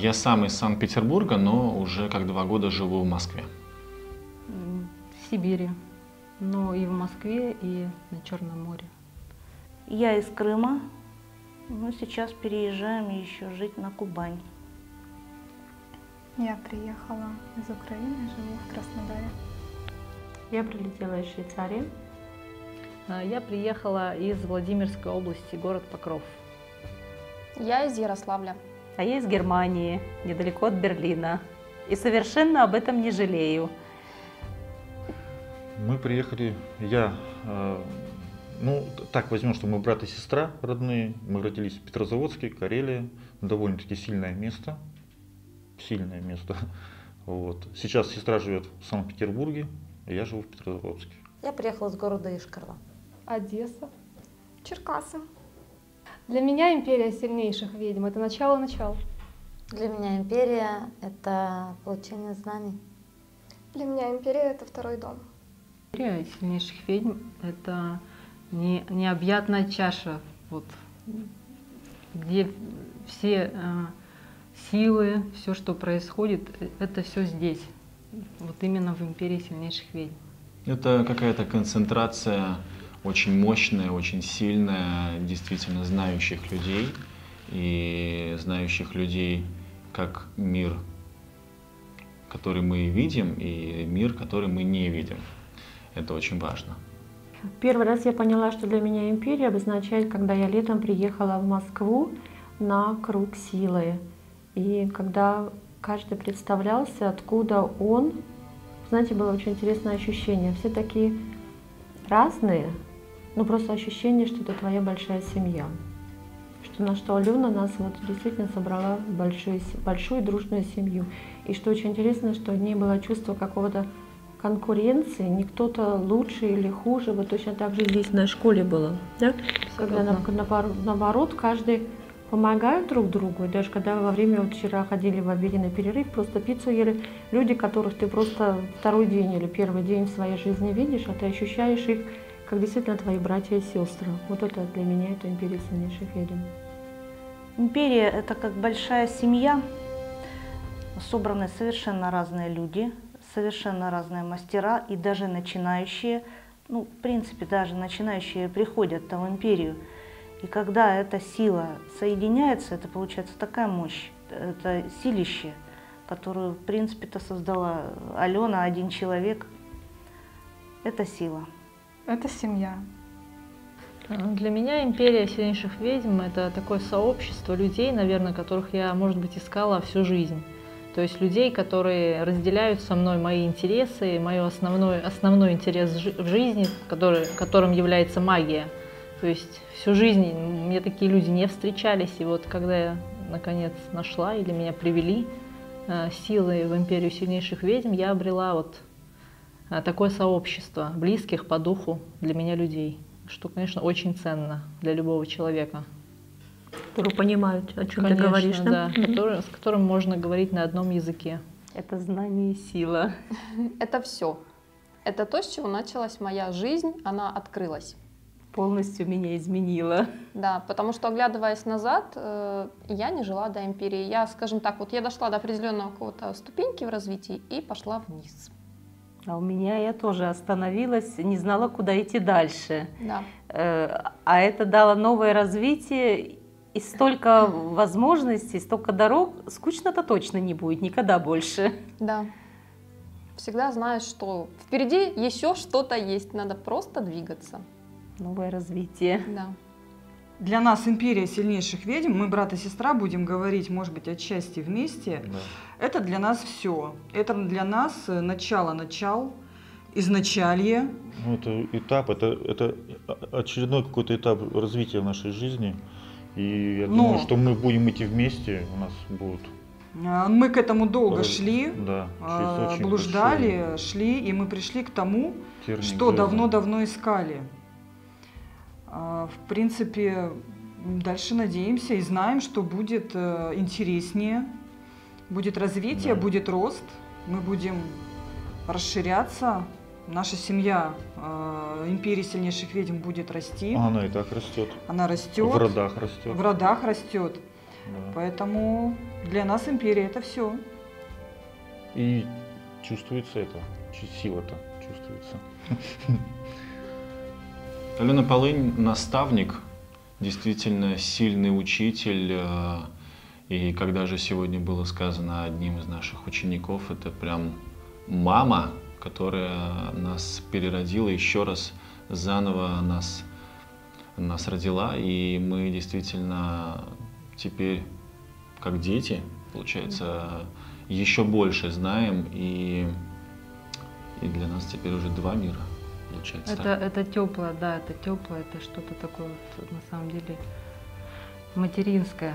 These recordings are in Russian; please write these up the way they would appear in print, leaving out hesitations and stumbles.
Я сам из Санкт-Петербурга, но уже как 2 года живу в Москве. В Сибири, но и в Москве, и на Черном море. Я из Крыма, но сейчас переезжаем еще жить на Кубань. Я приехала из Украины, живу в Краснодаре. Я прилетела из Швейцарии. Я приехала из Владимирской области, город Покров. Я из Ярославля. А я из Германии, недалеко от Берлина. И совершенно об этом не жалею. Мы приехали, я, ну так возьмем, что мы брат и сестра родные. Мы родились в Петрозаводске, Карелия. Довольно-таки сильное место. Сильное место. Вот. Сейчас сестра живет в Санкт-Петербурге, а я живу в Петрозаводске. Я приехала с города Ишкарла. Одесса. Черкассы. Для меня «Империя сильнейших ведьм» — это начало-начал. Для меня «Империя» — это получение знаний. Для меня «Империя» — это второй дом. «Империя сильнейших ведьм» — это необъятная чаша, вот, где все силы, все, что происходит, это все здесь, вот именно в «Империи сильнейших ведьм». Это какая-то концентрация очень мощная, очень сильная, действительно знающих людей, и знающих людей как мир, который мы видим, и мир, который мы не видим. Это очень важно. Первый раз я поняла, что для меня «Империя» обозначает, когда я летом приехала в Москву на круг силы. И когда каждый представлялся, откуда он, знаете, было очень интересное ощущение. Все такие разные, но просто ощущение, что это твоя большая семья. Что на что Алена нас вот действительно собрала в большую дружную семью. И что очень интересно, что в ней было чувство какого-то конкуренции, не кто-то лучше или хуже. Вот точно так же здесь на школе было. Да? Когда наоборот, каждый помогают друг другу. И даже когда во время вчера ходили в обеденный перерыв, просто пиццу ели люди, которых ты просто второй день или первый день в своей жизни видишь, а ты ощущаешь их как действительно твои братья и сестры. Вот это для меня это «Империя сильнейших ведьм». «Империя» — это как большая семья, собраны совершенно разные люди, совершенно разные мастера, и даже начинающие, ну, в принципе, даже начинающие приходят там в «Империю». И когда эта сила соединяется, это получается такая мощь, это силище, которую, в принципе-то, создала Алена, один человек. Это сила. Это семья. Для меня «Империя сильнейших ведьм» — это такое сообщество людей, наверное, которых я, может быть, искала всю жизнь. То есть людей, которые разделяют со мной мои интересы, мой основной интерес в жизни, которым является магия. То есть всю жизнь мне такие люди не встречались, и вот когда я наконец нашла или меня привели силой в «Империю сильнейших ведьм», я обрела вот такое сообщество близких по духу для меня людей, что, конечно, очень ценно для любого человека. Которые понимают, о чем, конечно, ты говоришь. Да, с которым можно говорить на одном языке. Это знание и сила. Это все. Это то, с чего началась моя жизнь, она открылась. Полностью меня изменила. Да, потому что, оглядываясь назад, я не жила до «Империи». Я, скажем так, вот я дошла до определенного какого-то ступеньки в развитии и пошла вниз. А у меня я тоже остановилась, не знала, куда идти дальше. Да. А это дало новое развитие и столько возможностей, столько дорог. Скучно-то точно не будет, никогда больше. Да. Всегда знаешь, что впереди еще что-то есть, надо просто двигаться. Новое развитие. Да. Для нас «Империя сильнейших ведьм», мы брат и сестра будем говорить, может быть, отчасти вместе. Да. Это для нас все. Это для нас начало-начал, изначалье. Ну, это этап, это очередной какой-то этап развития в нашей жизни. И я думаю, что мы будем идти вместе, у нас будут... Мы к этому долго шли, да, блуждали, шли, и мы пришли к тому, что давно-давно искали. В принципе, дальше надеемся и знаем, что будет интереснее, будет развитие, да, будет рост, мы будем расширяться, наша семья «Империи сильнейших ведьм» будет расти. Она и так растет. Она растет. В родах растет. В родах растет. Да. Поэтому для нас империя — это все. И чувствуется это, сила-то чувствуется. Алена Полынь — наставник, действительно сильный учитель. И когда же сегодня было сказано одним из наших учеников, это прям мама, которая нас переродила еще раз, заново нас родила, и мы действительно теперь, как дети, получается, еще больше знаем, и для нас теперь уже два мира, получается. Это теплое, да, это теплое, это что-то такое, вот, на самом деле, материнское.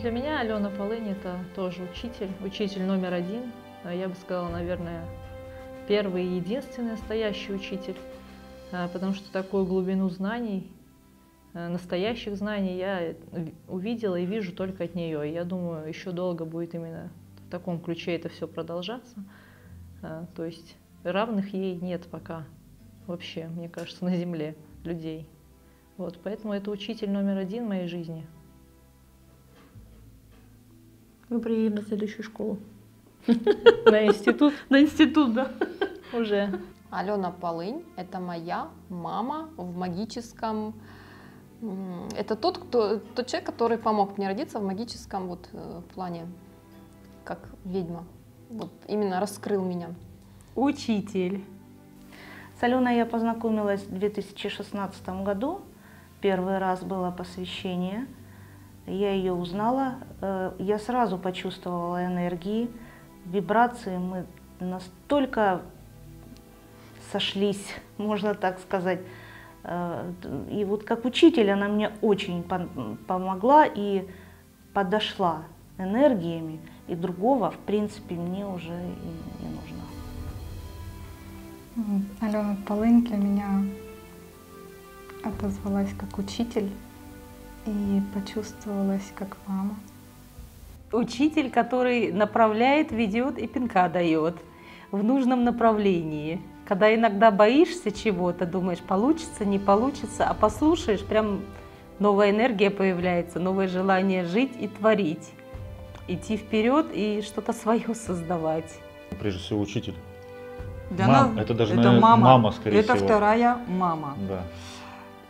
Для меня Алена Полынь — это тоже учитель, учитель номер один, я бы сказала, наверное, первый и единственный настоящий учитель, потому что такую глубину знаний, настоящих знаний, я увидела и вижу только от нее. И я думаю, еще долго будет именно в таком ключе это все продолжаться. То есть равных ей нет пока вообще, мне кажется, на земле людей. Вот, поэтому это учитель номер один в моей жизни. Мы приедем на следующую школу. На институт? На институт, да. Уже. Алена Полынь – это моя мама в магическом... Это тот человек, который помог мне родиться в магическом вот плане, как ведьма. Вот именно раскрыл меня. Учитель. С Аленой я познакомилась в 2016 году. Первый раз было посвящение. Я ее узнала, я сразу почувствовала энергии, вибрации, мы настолько сошлись, можно так сказать. И вот как учитель она мне очень помогла и подошла энергиями, и другого, в принципе, мне уже и не нужно. Алена Полынь для меня отозвалась как учитель. И почувствовалась как мама. Учитель, который направляет, ведет и пинка дает в нужном направлении. Когда иногда боишься чего-то, думаешь, получится, не получится, а послушаешь, прям новая энергия появляется, новое желание жить и творить, идти вперед и что-то свое создавать. Прежде всего, учитель. Да, мама. Это даже, наверное, мама, скорее всего. Это вторая мама.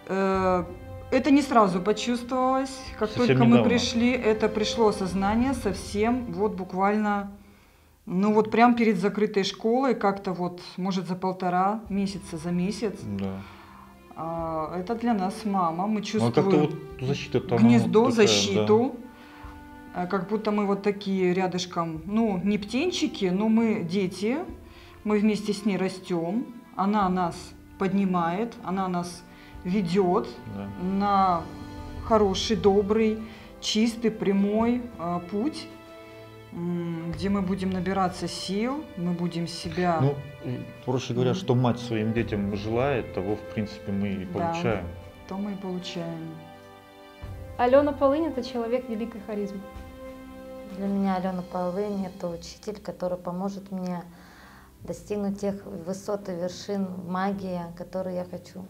Да. Это не сразу почувствовалось, как совсем только мы недавно пришли, это пришло осознание совсем, вот буквально, ну вот прям перед закрытой школой, как-то вот, может, за полтора месяца, за месяц. Да. Это для нас мама, мы чувствуем вот защита, там гнездо, вот такая, защиту, да. Как будто мы вот такие рядышком, ну не птенчики, но мы дети, мы вместе с ней растем, она нас поднимает, она нас ведет, да, на хороший, добрый, чистый, прямой путь, где мы будем набираться сил, мы будем себя... Ну, проще говоря, что мать своим детям желает, того, в принципе, мы и получаем. Да, то мы и получаем. Алена Полынь – это человек великой харизмы. Для меня Алена Полынь – это учитель, который поможет мне достигнуть тех высот и вершин магии, которые я хочу.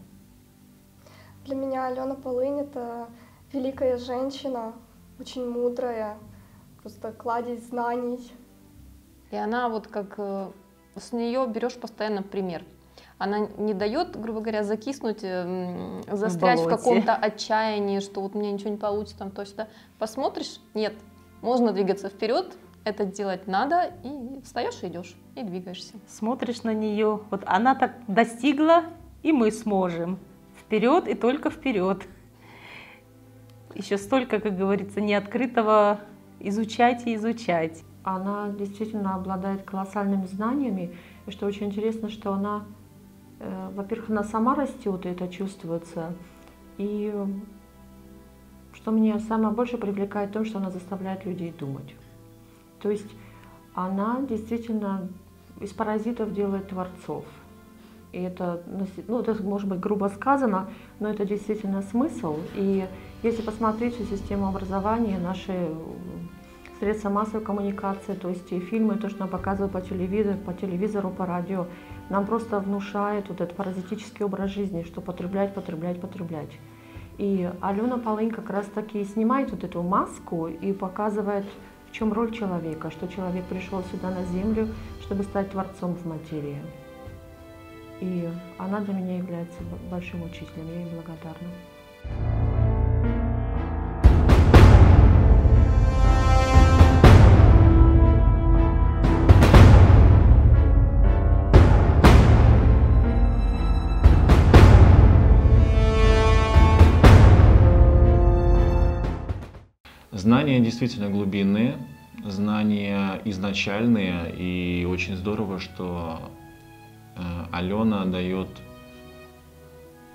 Для меня Алена Полынь – это великая женщина, очень мудрая, просто кладезь знаний. И она вот как, с нее берешь постоянно пример. Она не дает, грубо говоря, закиснуть, застрять в каком-то отчаянии, что вот у меня ничего не получится, там то-сюда. Посмотришь, нет, можно двигаться вперед, это делать надо, и встаешь и идешь, и двигаешься. Смотришь на нее, вот она так достигла, и мы сможем. Вперед и только вперед. Еще столько, как говорится, неоткрытого изучать и изучать. Она действительно обладает колоссальными знаниями. И что очень интересно, что она, во-первых, она сама растет, и это чувствуется. И что меня самое больше привлекает в том, что она заставляет людей думать. То есть она действительно из паразитов делает творцов. И это, ну, это может быть грубо сказано, но это действительно смысл. И если посмотреть всю систему образования, наши средства массовой коммуникации, то есть и фильмы, то, что нам показывают по телевизору, по радио, нам просто внушает вот этот паразитический образ жизни, что потреблять, потреблять, потреблять. И Алена Полынь как раз таки снимает вот эту маску и показывает, в чем роль человека, что человек пришел сюда на землю, чтобы стать творцом в материи. И она для меня является большим учителем, я ей благодарна. Знания действительно глубинные, знания изначальные, и очень здорово, что Алена дает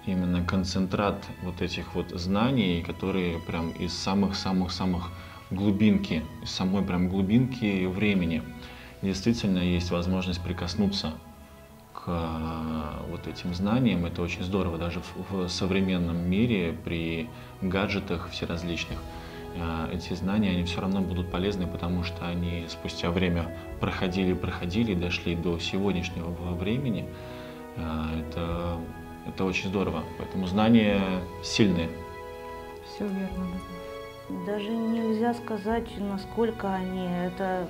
именно концентрат вот этих вот знаний, которые прям из самых-самых-самых глубинки, из самой прям глубинки времени. Действительно есть возможность прикоснуться к вот этим знаниям. Это очень здорово даже в современном мире при гаджетах всеразличных. Эти знания, они все равно будут полезны, потому что они спустя время проходили, дошли до сегодняшнего времени. Это очень здорово. Поэтому знания сильные. Все верно. Даже нельзя сказать, насколько они, это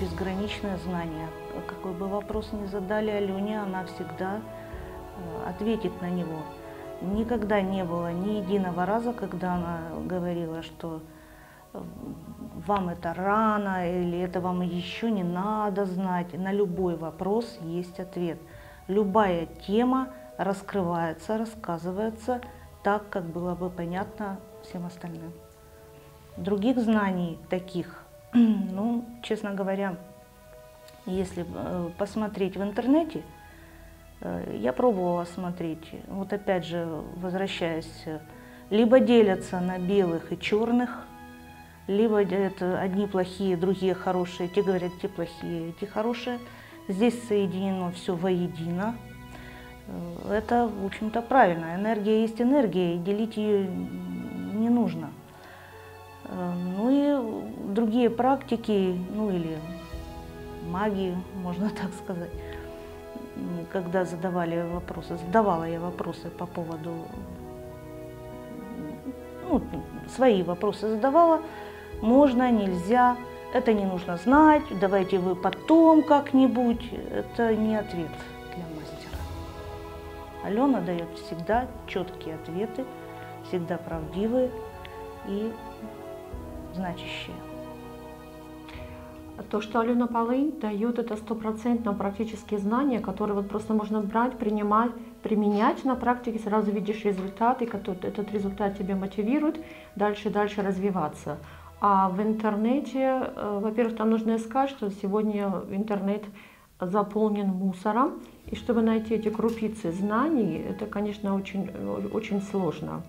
безграничное знание. Какой бы вопрос ни задали Алене, она всегда ответит на него. Никогда не было ни единого раза, когда она говорила, что вам это рано, или это вам еще не надо знать. На любой вопрос есть ответ. Любая тема раскрывается, рассказывается так, как было бы понятно всем остальным. Других знаний таких, ну, честно говоря, если посмотреть в интернете, я пробовала смотреть, вот опять же, возвращаясь, либо делятся на белых и черных, либо это одни плохие, другие хорошие, те говорят, те плохие, те хорошие. Здесь соединено все воедино. Это, в общем-то, правильно. Энергия есть энергия, и делить ее не нужно. Ну и другие практики, ну или магии, можно так сказать. Когда задавала я вопросы по поводу, ну, свои вопросы задавала, можно, нельзя, это не нужно знать, давайте вы потом как-нибудь, это не ответ для мастера. Алена дает всегда четкие ответы, всегда правдивые и значащие. То, что Алена Полынь дает, это стопроцентно практические знания, которые вот просто можно брать, принимать, применять на практике, сразу видишь результат, и этот результат тебя мотивирует дальше развиваться. А в интернете, во-первых, там нужно искать, что сегодня интернет заполнен мусором, и чтобы найти эти крупицы знаний, это, конечно, очень, очень сложно.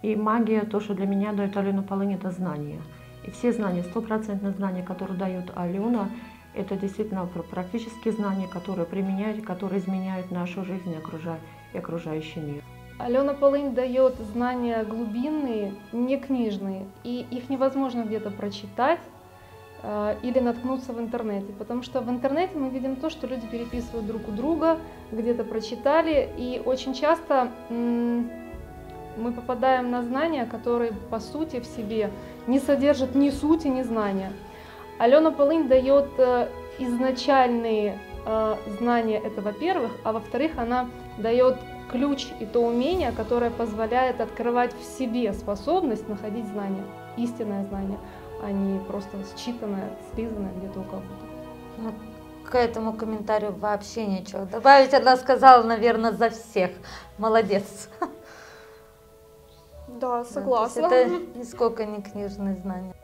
И магия, то, что для меня дает Алена Полынь, это знания. И все знания, стопроцентные знания, которые дает Алена, это действительно практические знания, которые применяют, которые изменяют нашу жизнь и окружающий мир. Алена Полынь дает знания глубинные, не книжные, и их невозможно где-то прочитать или наткнуться в интернете, потому что в интернете мы видим то, что люди переписывают друг у друга, где-то прочитали, и очень часто мы попадаем на знания, которые по сути в себе не содержат ни сути, ни знания. Алена Полынь дает изначальные знания, это во-первых, а во-вторых, она дает ключ и то умение, которое позволяет открывать в себе способность находить знания, истинное знание, а не просто считанное, слизанное где-то у кого-то. К этому комментарию вообще нечего добавить. Она сказала, наверное, за всех. Молодец. Да, согласна. Да, это нисколько не книжные знания.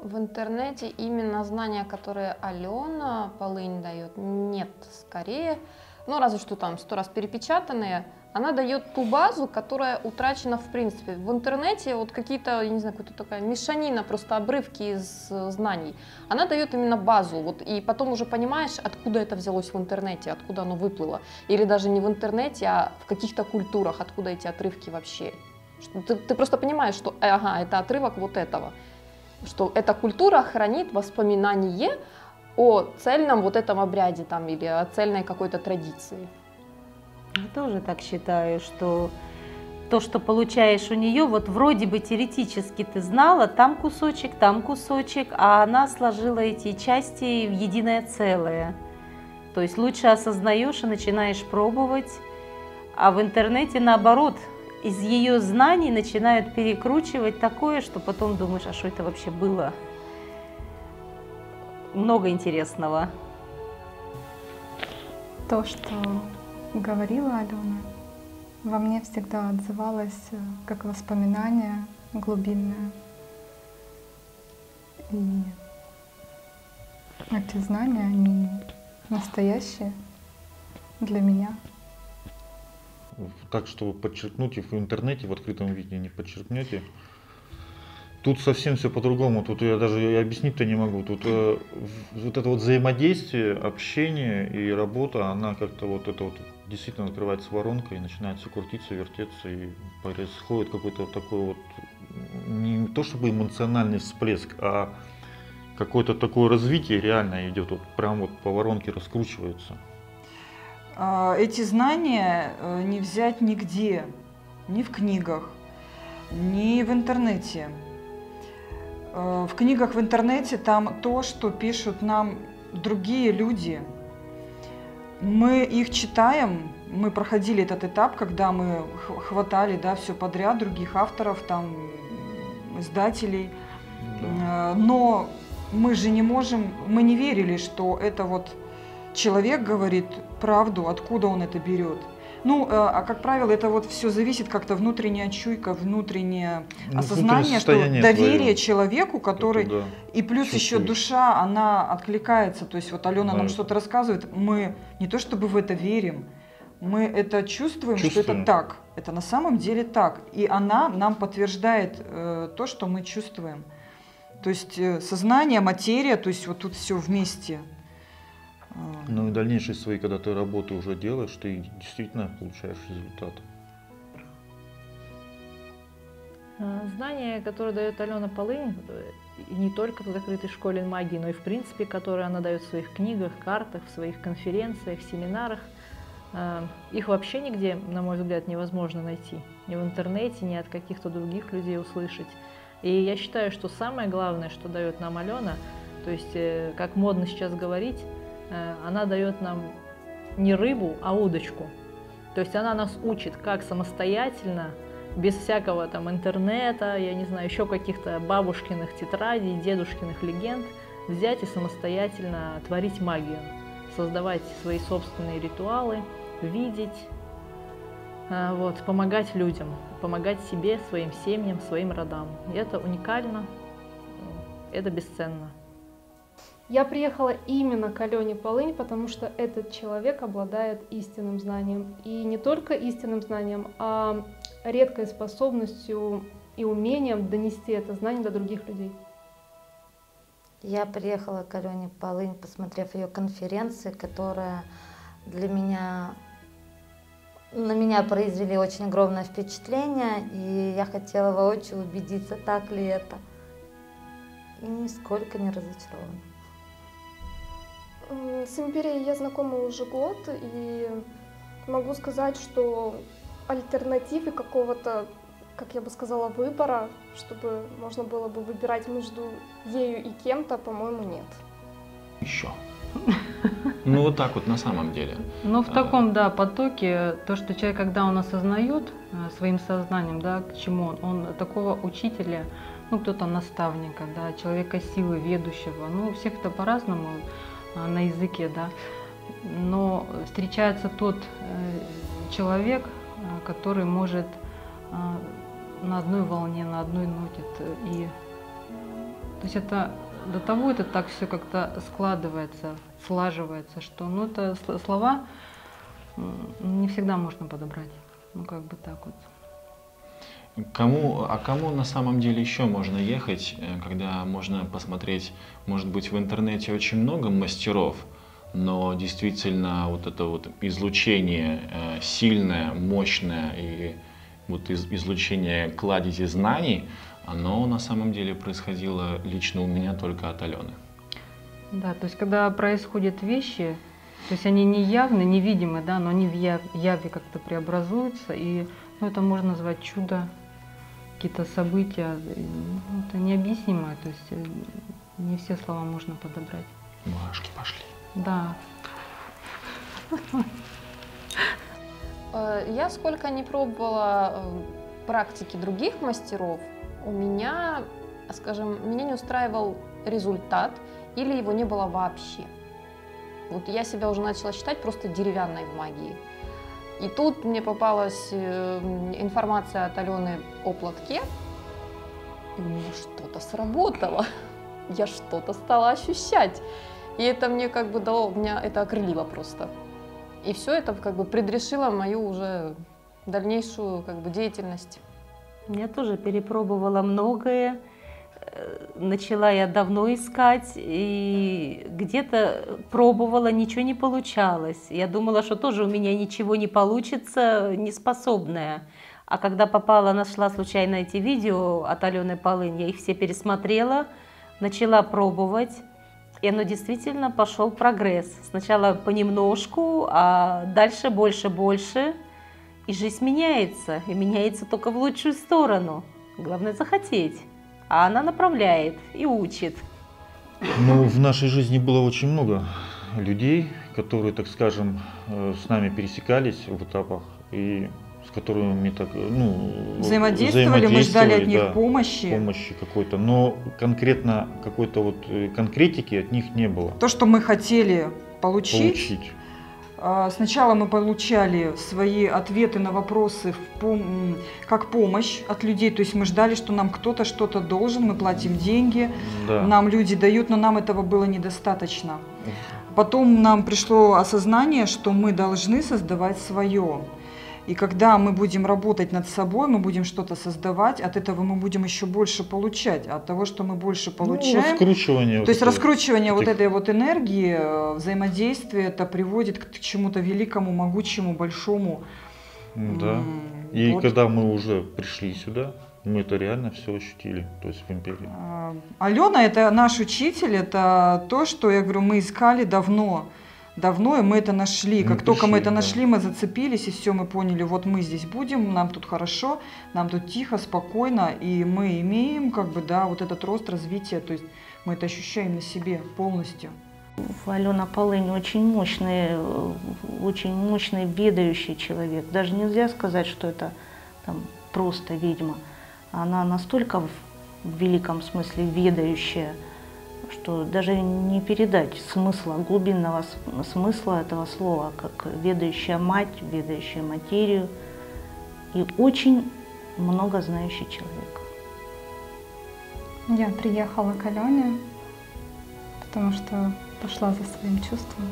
В интернете именно знания, которые Алена Полынь дает, нет, скорее. Ну, разве что там 100 раз перепечатанные. Она дает ту базу, которая утрачена в принципе. В интернете вот какие-то, я не знаю, какая-то такая мешанина, просто обрывки из знаний. Она дает именно базу, вот, и потом уже понимаешь, откуда это взялось в интернете, откуда оно выплыло. Или даже не в интернете, а в каких-то культурах, откуда эти отрывки вообще. Ты просто понимаешь, что ага, это отрывок вот этого, что эта культура хранит воспоминание о цельном вот этом обряде там, или о цельной какой-то традиции. Я тоже так считаю, что то, что получаешь у нее, вот вроде бы теоретически ты знала, там кусочек, а она сложила эти части в единое целое. То есть лучше осознаешь и начинаешь пробовать, а в интернете наоборот, из ее знаний начинают перекручивать такое, что потом думаешь, а что это вообще было? Много интересного. То, что говорила Алена, во мне всегда отзывалось как воспоминание глубинное. И эти знания, они настоящие для меня. Так что подчеркнуть их в интернете, в открытом виде не подчеркнете. Тут совсем все по-другому, тут я даже объяснить-то не могу. Тут вот это вот взаимодействие, общение и работа, она как-то вот это вот действительно открывается воронка и начинает все крутиться, вертеться, и происходит какой-то вот такой вот, не то чтобы эмоциональный всплеск, а какое-то такое развитие реально идет, вот прям вот по воронке раскручивается. Эти знания не взять нигде, ни в книгах, ни в интернете. В книгах, в интернете там то, что пишут нам другие люди. Мы их читаем, мы проходили этот этап, когда мы хватали, да, все подряд, других авторов, там, издателей. Да. Но мы же не можем, мы не верили, что это вот человек говорит правду, откуда он это берет. Ну, а как правило, это вот все зависит как-то внутренняя чуйка, внутреннее осознание, что доверие твое человеку, который… Это, да. И плюс еще душа, она откликается. То есть вот Алена нам что-то рассказывает, мы не то чтобы в это верим, мы это чувствуем, что это так. Это на самом деле так. И она нам подтверждает то, что мы чувствуем. То есть сознание, материя, то есть вот тут все вместе. Ну и дальнейшие свои, когда ты работу уже делаешь, ты действительно получаешь результат. Знания, которые дает Алена Полынь, не только в закрытой школе магии, но и в принципе, которые она дает в своих книгах, картах, в своих конференциях, семинарах, их вообще нигде, на мой взгляд, невозможно найти. Ни в интернете, ни от каких-то других людей услышать. И я считаю, что самое главное, что дает нам Алена, то есть, как модно сейчас говорить, она дает нам не рыбу, а удочку. То есть она нас учит, как самостоятельно, без всякого там интернета, я не знаю, еще каких-то бабушкиных тетрадей, дедушкиных легенд, взять и самостоятельно творить магию, создавать свои собственные ритуалы, видеть, вот, помогать людям, помогать себе, своим семьям, своим родам. И это уникально, это бесценно. Я приехала именно к Алене Полынь, потому что этот человек обладает истинным знанием. И не только истинным знанием, а редкой способностью и умением донести это знание до других людей. Я приехала к Алене Полынь, посмотрев ее конференции, которые на меня произвели очень огромное впечатление, и я хотела воочию убедиться, так ли это. И нисколько не разочарована. С Империей я знакома уже год, и могу сказать, что альтернативы какого-то, как я бы сказала, выбора, чтобы можно было бы выбирать между ею и кем-то, по-моему, нет. Еще. Ну вот так вот на самом деле. Но в таком, да, потоке, то, что человек, когда он осознает своим сознанием, да, к чему он такого учителя, ну кто-то наставника, да, человека силы, ведущего, ну у всех это по-разному, на языке, да, но встречается тот человек, который может на одной волне, на одной ноте, и то есть это до того это так все как-то складывается, слаживается, что, ну, это слова не всегда можно подобрать, ну как бы так вот. А кому на самом деле еще можно ехать, когда можно посмотреть, может быть, в интернете очень много мастеров, но действительно вот это вот излучение сильное, мощное и вот излучение кладези знаний, оно на самом деле происходило лично у меня только от Алены. Да, то есть когда происходят вещи, то есть они не явны, невидимы, да, но они в яве как-то преобразуются, и Но это можно назвать чудо, какие-то события. Это необъяснимое, то есть не все слова можно подобрать. Мурашки пошли. Да. Я сколько не пробовала практики других мастеров, у меня, скажем, меня не устраивал результат или его не было вообще. Вот я себя уже начала считать просто деревянной в магии. И тут мне попалась информация от Алены о платке, и у меня что-то сработало, я что-то стала ощущать. И это мне как бы дало, меня это окрылило просто. И все это как бы предрешило мою уже дальнейшую как бы деятельность. Я тоже перепробовала многое. Начала я давно искать, и где-то пробовала, ничего не получалось. Я думала, что тоже у меня ничего не получится, неспособная. А когда попала, нашла случайно эти видео от Алены Полынь, я их все пересмотрела, начала пробовать. И оно действительно пошел прогресс. Сначала понемножку, а дальше больше. И жизнь меняется. И меняется только в лучшую сторону. Главное захотеть. А она направляет и учит. Ну, в нашей жизни было очень много людей, которые, так скажем, с нами пересекались в этапах. И с которыми так, ну, взаимодействовали, мы ждали от них, да, помощи какой-то, но конкретно какой-то вот конкретики от них не было. То, что мы хотели получить. Сначала мы получали свои ответы на вопросы как помощь от людей, то есть мы ждали, что нам кто-то что-то должен, мы платим деньги, да, нам люди дают, но нам этого было недостаточно. Потом нам пришло осознание, что мы должны создавать свое. И когда мы будем работать над собой, мы будем что-то создавать, от этого мы будем еще больше получать. От того, что мы больше получаем, ну, раскручивание, то есть раскручивание вот этой вот энергии, взаимодействие, это приводит к чему-то великому, могучему, большому. Да. И вот, когда мы уже пришли сюда, мы это реально все ощутили, то есть в Империи. Алена – это наш учитель, это то, что, я говорю, мы искали давно. Давно, и мы это нашли. Как только мы это нашли, мы зацепились, и все, мы поняли, вот мы здесь будем, нам тут хорошо, нам тут тихо, спокойно, и мы имеем, как бы, да, вот этот рост, развитие, то есть мы это ощущаем на себе полностью. Алена Полынь очень мощный, ведающий человек. Даже нельзя сказать, что это там просто ведьма. Она настолько в великом смысле ведающая, что даже не передать смысла, глубинного смысла этого слова, как ведающая мать, ведающая материю и очень много знающий человек. Я приехала к Алене, потому что пошла за своим чувством.